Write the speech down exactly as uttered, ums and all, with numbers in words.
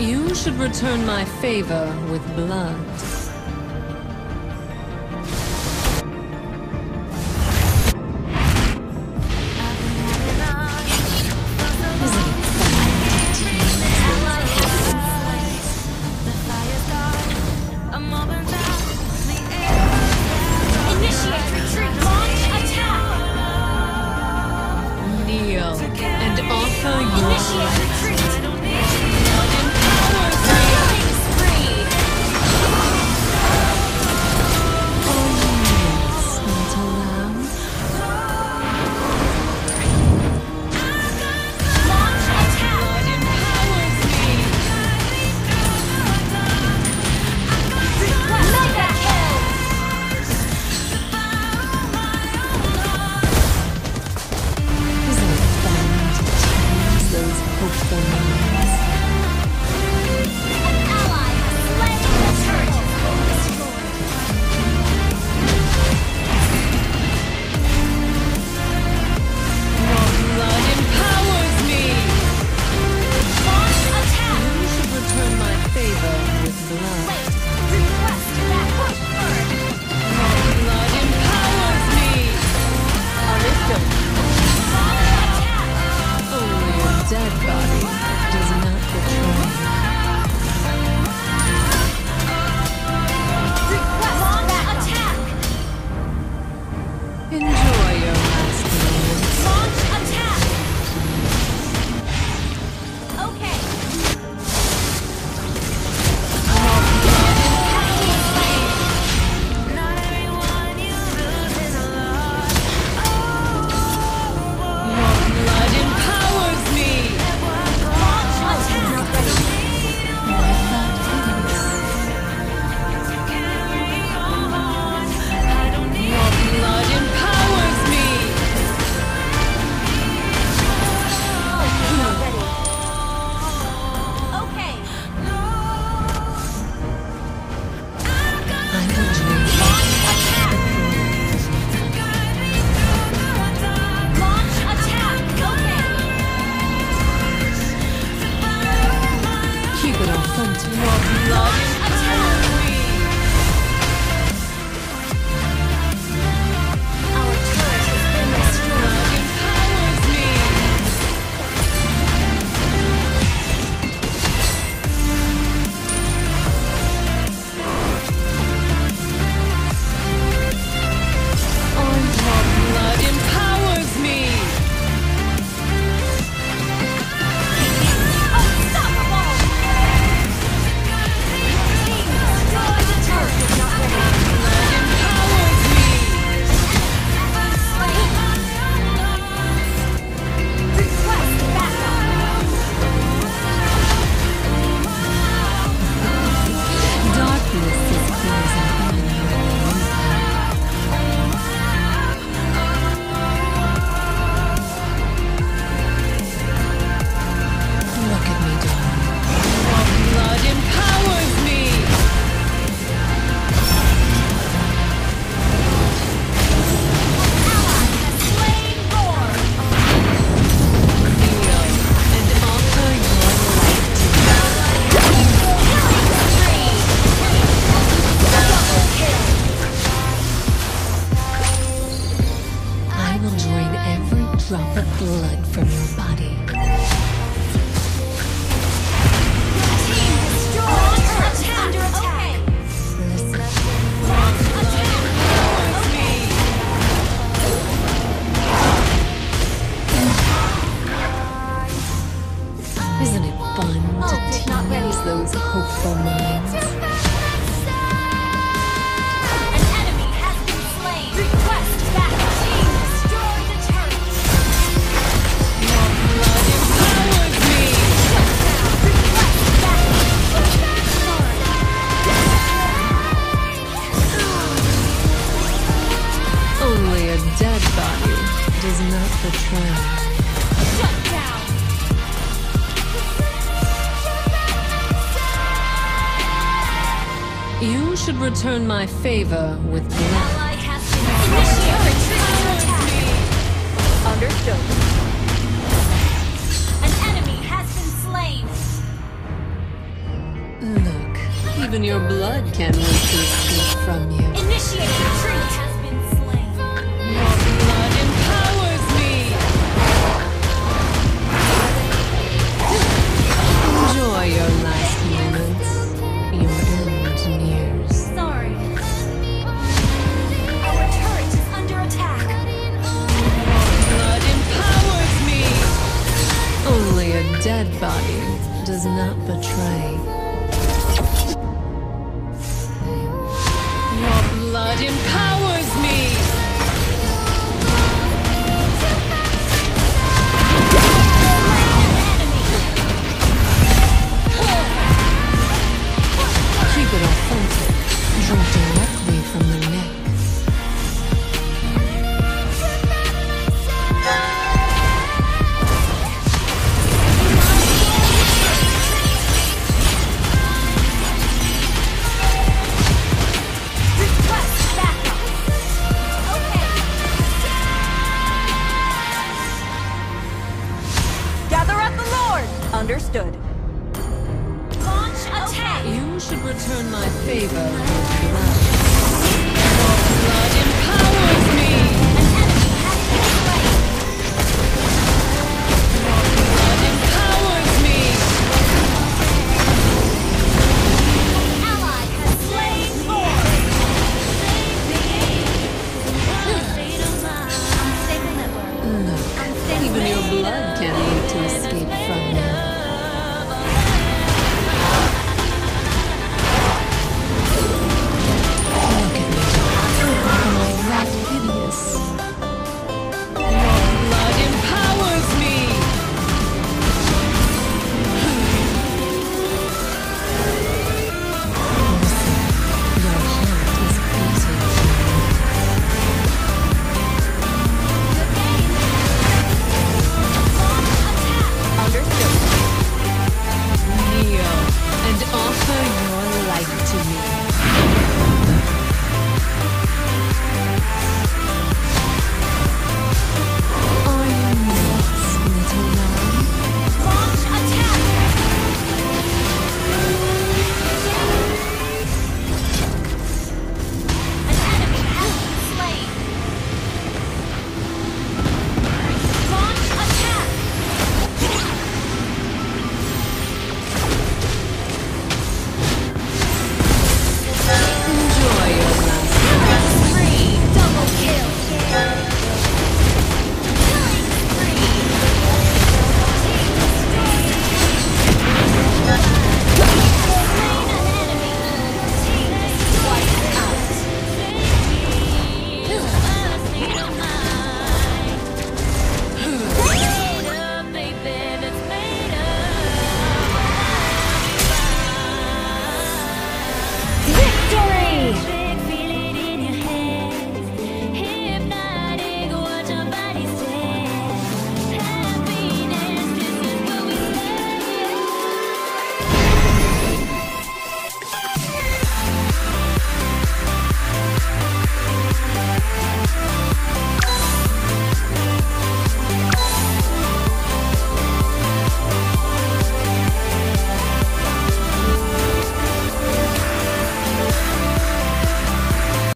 You should return my favor with blood. Hope. is not the time. Shut down! You should return my favor with black. Ally has been initiated. Retreat. Understood. An enemy has been slain. Look, even your blood can resist this from you. Initiate retreat has been slain. Your blood empowers me. Enjoy your last moments. Your Years. Sorry. Our turret is under attack. Blood empowers me. Only a dead body does not betray. Your blood empowers me. Draw directly from the neck. Request backup. Okay. Gather up the Lord. Understood. You should return my favor with blood. Your blood empowers me! An enemy has been slain! Your blood empowers me! An ally has slain more! Look, even your blood can lead to escape from me.